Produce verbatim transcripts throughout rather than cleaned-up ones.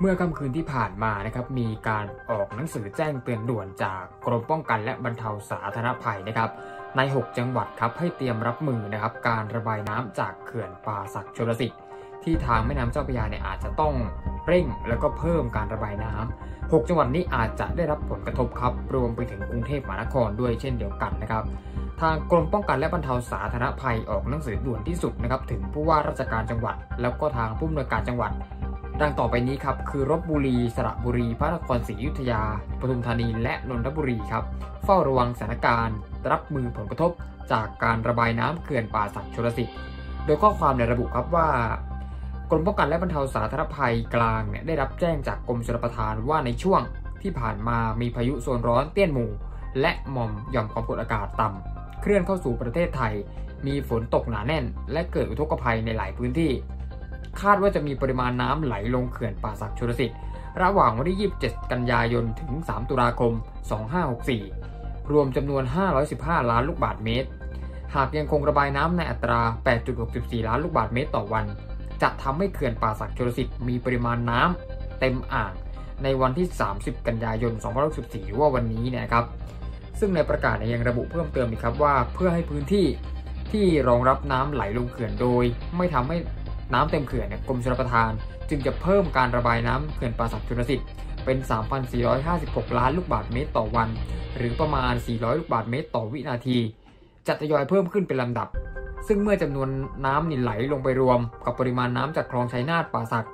เมื่อค่ำคืนที่ผ่านมานะครับมีการออกหนังสือแจ้งเตือนด่วนจากกรมป้องกันและบรรเทาสาธารณภัยนะครับในหกจังหวัดครับให้เตรียมรับมือนะครับการระบายน้ำจากเขื่อนป่าศักดิ์ชลสิทธิ์ที่ทางแม่น้ำเจ้าพระยาเนี่ยอาจจะต้องเร่งแล้วก็เพิ่มการระบายน้ำหกจังหวัดนี้อาจจะได้รับผลกระทบครับรวมไปถึงกรุงเทพมหานครด้วยเช่นเดียวกันนะครับทางกรมป้องกันและบรรเทาสาธารณภัยออกหนังสือด่วนที่สุดนะครับถึงผู้ว่าราชการจังหวัดแล้วก็ทางผู้อำนวยการจังหวัดดังต่อไปนี้ครับคือลพบุรีสระบุรีพระนครศรีอยุธยาปทุมธานีและนนทบุรีครับเฝ้าระวังสถานการณ์รับมือผลกระทบจากการระบายน้ำเขื่อนป่าศักดิ์ชลสิทธิ์โดยข้อความในระบุครับว่ากรมป้องกันและบรรเทาสาธารณภัยกลางเนี่ยได้รับแจ้งจากกรมชลประทานว่าในช่วงที่ผ่านมามีพายุโซนร้อนเตี้ยนหมู่และหม่อมหย่อมความกดอากาศต่ำเคลื่อนเข้าสู่ประเทศไทยมีฝนตกหนาแน่นและเกิดอุทกภัยในหลายพื้นที่คาดว่าจะมีปริมาณน้ำไหลลงเขื่อนป่าศักดิ์ชลสิทธิ์ระหว่างวันที่ยี่สิบเจ็ดกันยายนถึงสามตุลาคมสองพันห้าร้อยหกสิบสี่รวมจำนวนห้าร้อยสิบห้าล้านลูกบาศก์เมตรหากยังคงระบายน้ำในอัตรา แปดจุดหกสี่ ล้านลูกบาศก์เมตรต่อวันจะทำให้เขื่อนป่าศักดิ์ชลสิทธิ์มีปริมาณน้ำเต็มอ่างในวันที่สามสิบกันยายนสองพันห้าร้อยหกสิบสี่หรือว่าวันนี้นะครับซึ่งในประกาศยังระบุเพิ่มเติมอีกครับว่าเพื่อให้พื้นที่ที่รองรับน้ำไหลลงเขื่อนโดยไม่ทำให้น้ำเต็มเขื่อนกรมชลประทานจึงจะเพิ่มการระบายน้ำเขื่อนป่าศักดิ์ชลสิทธิ์เป็น สามพันสี่ร้อยห้าสิบหก ล้านลูกบาศก์เมตรต่อวันหรือประมาณสี่ร้อยลูกบาศก์เมตรต่อวินาทีจะทยอยเพิ่มขึ้นเป็นลำดับซึ่งเมื่อจำนวนน้ำนี่ไหลลงไปรวมกับปริมาณน้ำจากคลองชัยนาทป่าศักดิ์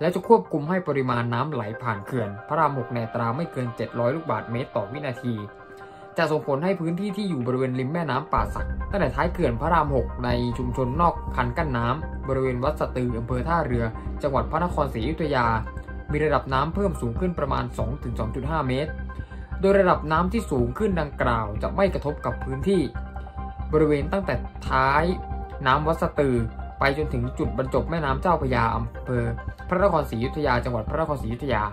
และจะควบคุมให้ปริมาณน้ำไหลผ่านเขื่อนพระรามหกในอัตราไม่เกินเจ็ดร้อยลูกบาศก์เมตรต่อวินาทีจะส่งผลให้พื้นที่ที่อยู่บริเวณริมแม่น้ำป่าศักดิ์ตั้งแต่ท้ายเขื่อนพระรามหกในชุมชนนอกคันกั้นน้ำบริเวณวัดสะตืออำเภอท่าเรือจังหวัดพระนครศรีอยุธยามีระดับน้ำเพิ่มสูงขึ้นประมาณ สองถึงสองจุดห้า เมตรโดยระดับน้ำที่สูงขึ้นดังกล่าวจะไม่กระทบกับพื้นที่บริเวณตั้งแต่ท้ายน้ำวัดสะตือไปจนถึงจุดบรรจบแม่น้ำเจ้าพระยาอำเภอพระนครศรีอยุธยาจังหวัดพระนครศรีอยุธยา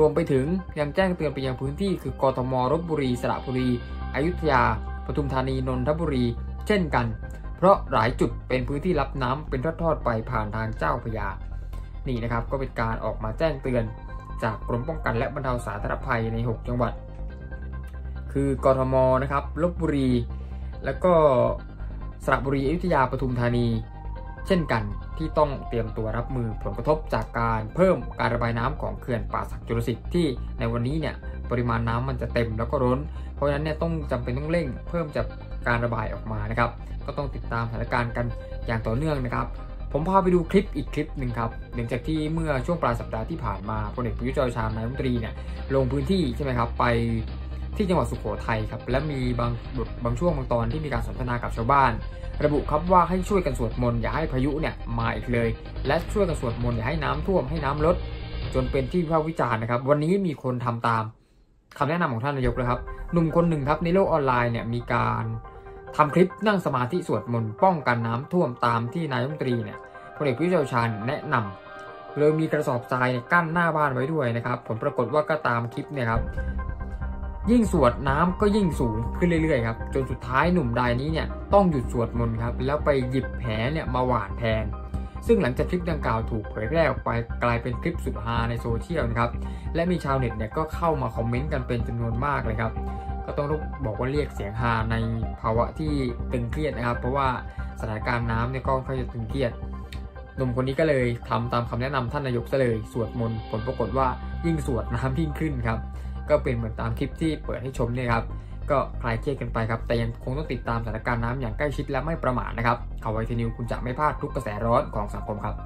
รวมไปถึงยังแจ้งเตือนไปยังพื้นที่คือกทมลพบุรีสระบุรีอยุธยาปทุมธานีนนทบุรีเช่นกันเพราะหลายจุดเป็นพื้นที่รับน้ำเป็นทอดๆไปผ่านทางเจ้าพระยานี่นะครับก็เป็นการออกมาแจ้งเตือนจากกรมป้องกันและบรรเทาสาธารณภัยในหกจังหวัดคือกทมนะครับลพบุรีแล้วก็สระบุรีอยุธยาปทุมธานีเช่นกันที่ต้องเตรียมตัวรับมือผลกระทบจากการเพิ่มการระบายน้ำของเขื่อนป่าศักดิ์ชลสิทธิ์ที่ในวันนี้เนี่ยปริมาณน้ำมันจะเต็มแล้วก็ล้นเพราะฉะนั้นเนี่ยต้องจำเป็นต้องเร่งเพิ่มจากการระบายออกมานะครับก็ต้องติดตามสถานการณ์กันอย่างต่อเนื่องนะครับผมพาไปดูคลิปอีกคลิปหนึ่งครับหลังจากที่เมื่อช่วงปลายสัปดาห์ที่ผ่านมาพลเอกประยุทธ์จันทร์โอชานายกรัฐมนตรีเนี่ยลงพื้นที่ใช่ไหมครับไปที่จังหวัดสุโขทัยครับและมีบางบางช่วงบางตอนที่มีการสนทนากับชาวบ้านระบุครับว่าให้ช่วยกันสวดมนต์อย่าให้พายุเนี่ยมาอีกเลยและช่วยกันสวดมนต์อย่าให้น้ำท่วมให้น้ำลดจนเป็นที่วิพากษ์วิจารณ์นะครับวันนี้มีคนทำตามคำแนะนำของท่านนายกเลยครับหนุ่มคนหนึ่งครับในโลกออนไลน์เนี่ยมีการทำคลิปนั่งสมาธิสวดมนต์ป้องกันน้ำท่วมตามที่นายกรัฐมนตรีเนี่ยพลเอกประยุทธ์จันทร์โอชาแนะนำเลยมีกระสอบทรายกั้นหน้าบ้านไว้ด้วยนะครับผลปรากฏว่าก็ตามคลิปเนี่ยครับยิ่งสวดน้ำก็ยิ่งสูงขึ้นเรื่อยๆครับจนสุดท้ายหนุ่มรายนี้เนี่ยต้องหยุดสวดมนต์ครับแล้วไปหยิบแหเนี่ยมาหว่านแทนซึ่งหลังจากคลิปดังกล่าวถูกเผยแพร่ออกไปกลายเป็นคลิปสุดฮาในโซเชียลนะครับและมีชาวเน็ตเนี่ยก็เข้ามาคอมเมนต์กันเป็นจำนวนมากเลยครับก็ต้องบอกว่าเรียกเสียงฮาในภาวะที่ตึงเครียดนะครับเพราะว่าสถานการณ์น้ำเนี่ยก็ค่อนข้างจะตึงเครียดหนุ่มคนนี้ก็เลยทำตามคำแนะนำท่านนายกซะเลยสวดมนต์ผลปรากฏว่ายิ่งสวดน้ำยิ่งขึ้นครับก็เป็นเหมือนตามคลิปที่เปิดให้ชมเนี่ยครับก็คลายเครียดกันไปครับแต่ยังคงต้องติดตามสถานการณ์น้ำอย่างใกล้ชิดและไม่ประมาทนะครับข่าวไวทีนิวคุณจะไม่พลาดทุกกระแสร้อนของสังคมครับ